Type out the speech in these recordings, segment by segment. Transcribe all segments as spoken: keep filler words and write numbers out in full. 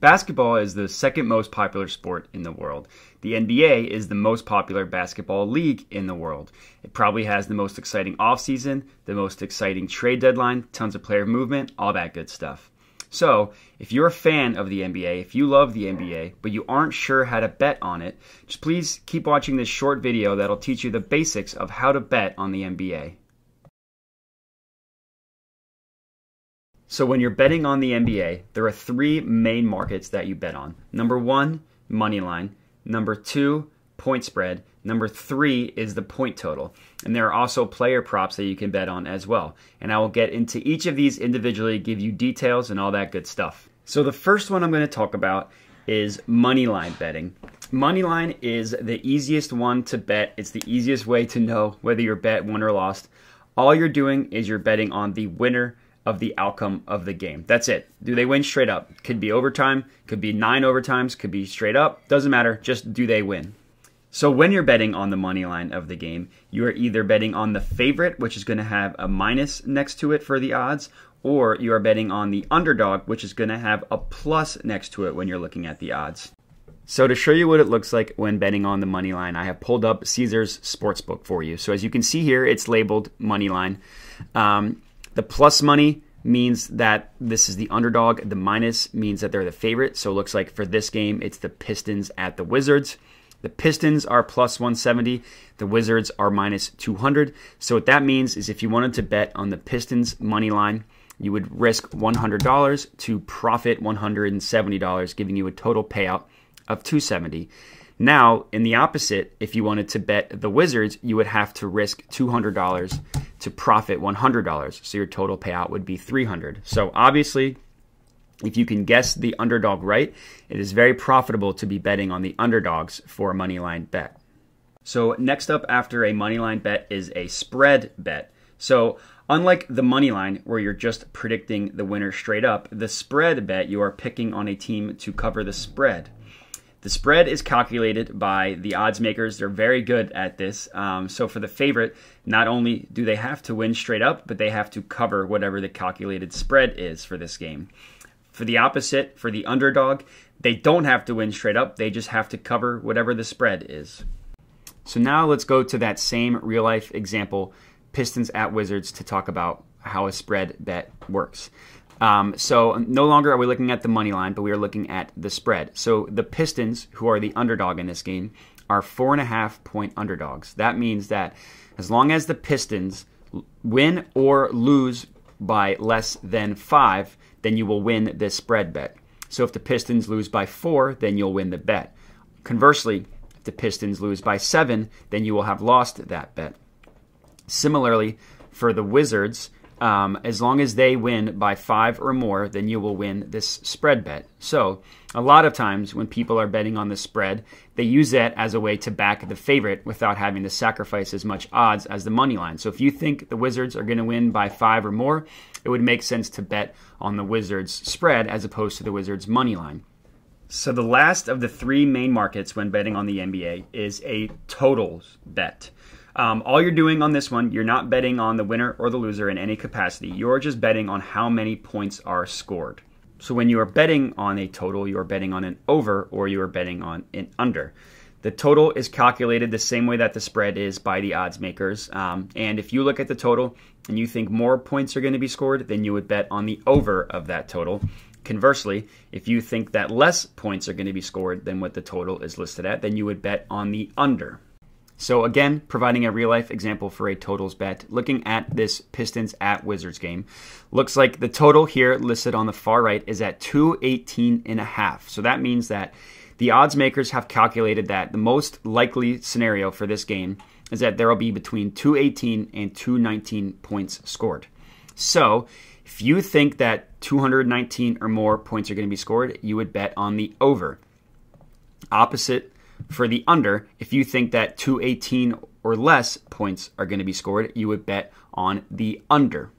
Basketball is the second most popular sport in the world. The N B A is the most popular basketball league in the world. It probably has the most exciting offseason, the most exciting trade deadline, tons of player movement, all that good stuff. So, if you're a fan of the N B A, if you love the N B A, but you aren't sure how to bet on it, just please keep watching this short video that'll teach you the basics of how to bet on the N B A. So when you're betting on the N B A, there are three main markets that you bet on. Number one, money line. Number two, point spread. Number three is the point total. And there are also player props that you can bet on as well. And I will get into each of these individually, give you details and all that good stuff. So the first one I'm going to talk about is money line betting. Money line is the easiest one to bet. It's the easiest way to know whether your bet won or lost. All you're doing is you're betting on the winner of the outcome of the game. That's it. Do they win straight up? Could be overtime, could be nine overtimes, could be straight up. Doesn't matter. Just do they win? So when you're betting on the money line of the game, you are either betting on the favorite, which is going to have a minus next to it for the odds, or you are betting on the underdog, which is going to have a plus next to it when you're looking at the odds. So to show you what it looks like when betting on the money line, I have pulled up Caesar's Sportsbook for you. So as you can see here, it's labeled money line. Um, The plus money means that this is the underdog. The minus means that they're the favorite. So it looks like for this game, it's the Pistons at the Wizards. The Pistons are plus one seventy. The Wizards are minus two hundred. So what that means is if you wanted to bet on the Pistons money line, you would risk one hundred dollars to profit one hundred seventy dollars, giving you a total payout of two hundred seventy dollars. Now, in the opposite, if you wanted to bet the Wizards, you would have to risk two hundred dollars to profit one hundred dollars. So your total payout would be three hundred dollars. So obviously, if you can guess the underdog right, it is very profitable to be betting on the underdogs for a money line bet. So next up after a money line bet is a spread bet. So unlike the money line where you're just predicting the winner straight up, the spread bet you are picking on a team to cover the spread. The spread is calculated by the odds makers. They're very good at this. Um, so for the favorite, not only do they have to win straight up, but they have to cover whatever the calculated spread is for this game. For the opposite, for the underdog, they don't have to win straight up. They just have to cover whatever the spread is. So now let's go to that same real-life example, Pistons at Wizards, to talk about how a spread bet works. Um, so no longer are we looking at the money line, but we are looking at the spread. So the Pistons, who are the underdog in this game, are four and a half point underdogs. That means that as long as the Pistons win or lose by less than five, then you will win this spread bet. So if the Pistons lose by four, then you'll win the bet. Conversely, if the Pistons lose by seven, then you will have lost that bet. Similarly, for the Wizards, Um, as long as they win by five or more, then you will win this spread bet. So a lot of times when people are betting on the spread, they use that as a way to back the favorite without having to sacrifice as much odds as the money line. So if you think the Wizards are going to win by five or more, it would make sense to bet on the Wizards spread as opposed to the Wizards money line. So the last of the three main markets when betting on the N B A is a totals bet. Um, all you're doing on this one, you're not betting on the winner or the loser in any capacity. You're just betting on how many points are scored. So when you are betting on a total, you're betting on an over or you are betting on an under. The total is calculated the same way that the spread is by the odds makers. Um, and if you look at the total and you think more points are going to be scored, then you would bet on the over of that total. Conversely, if you think that less points are going to be scored than what the total is listed at, then you would bet on the under. So again, providing a real-life example for a totals bet, looking at this Pistons at Wizards game, looks like the total here listed on the far right is at two eighteen and a half. So that means that the odds makers have calculated that the most likely scenario for this game is that there will be between two eighteen and two nineteen points scored. So if you think that two nineteen or more points are going to be scored, you would bet on the over. Opposite for the under, if you think that two eighteen or less points are going to be scored, you would bet on the under.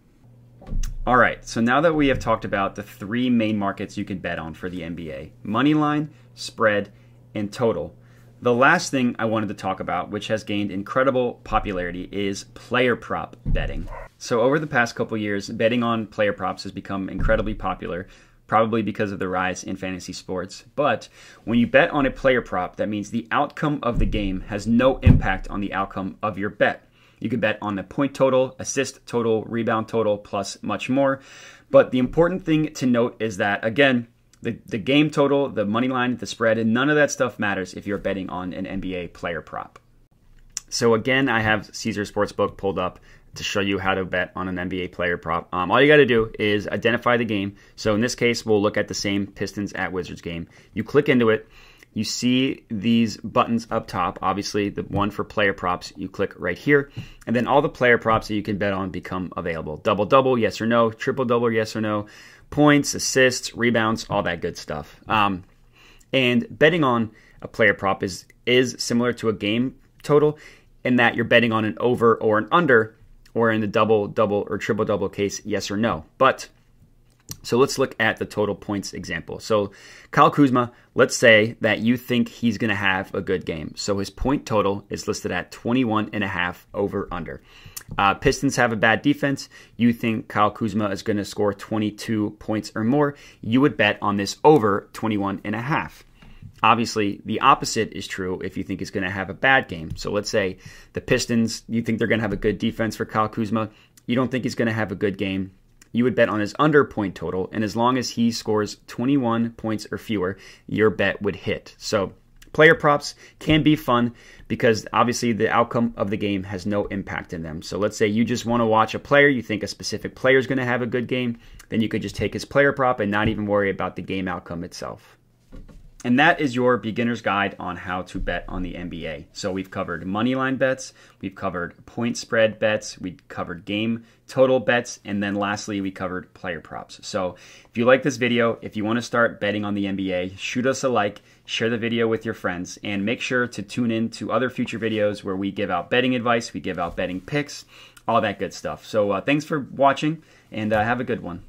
All right, so now that we have talked about the three main markets you can bet on for the N B A, money line, spread, and total, the last thing I wanted to talk about, which has gained incredible popularity, is player prop betting. So over the past couple years, betting on player props has become incredibly popular, probably because of the rise in fantasy sports. But when you bet on a player prop, that means the outcome of the game has no impact on the outcome of your bet. You can bet on the point total, assist total, rebound total, plus much more. But the important thing to note is that, again, the, the game total, the money line, the spread, and none of that stuff matters if you're betting on an N B A player prop. So again, I have Caesar's Sportsbook pulled up to show you how to bet on an N B A player prop. Um, all you got to do is identify the game. So in this case, we'll look at the same Pistons at Wizards game. You click into it. You see these buttons up top. Obviously, the one for player props, you click right here. And then all the player props that you can bet on become available. Double-double, yes or no. Triple-double, yes or no. Points, assists, rebounds, all that good stuff. Um, and betting on a player prop is, is similar to a game total in that you're betting on an over or an under, or in the double-double or triple-double case, yes or no. But, so let's look at the total points example. So Kyle Kuzma, let's say that you think he's going to have a good game. So his point total is listed at twenty-one and a half over under. Uh, Pistons have a bad defense. You think Kyle Kuzma is going to score twenty-two points or more. You would bet on this over twenty-one and a half. Obviously, the opposite is true if you think he's going to have a bad game. So let's say the Pistons, you think they're going to have a good defense for Kyle Kuzma. You don't think he's going to have a good game. You would bet on his under point total, and as long as he scores twenty-one points or fewer, your bet would hit. So player props can be fun because obviously the outcome of the game has no impact in them. So let's say you just want to watch a player, you think a specific player is going to have a good game, then you could just take his player prop and not even worry about the game outcome itself. And that is your beginner's guide on how to bet on the N B A. So we've covered money line bets, we've covered point spread bets, we covered game total bets, and then lastly, we covered player props. So if you like this video, if you want to start betting on the N B A, shoot us a like, share the video with your friends, and make sure to tune in to other future videos where we give out betting advice, we give out betting picks, all that good stuff. So uh, thanks for watching, and uh, have a good one.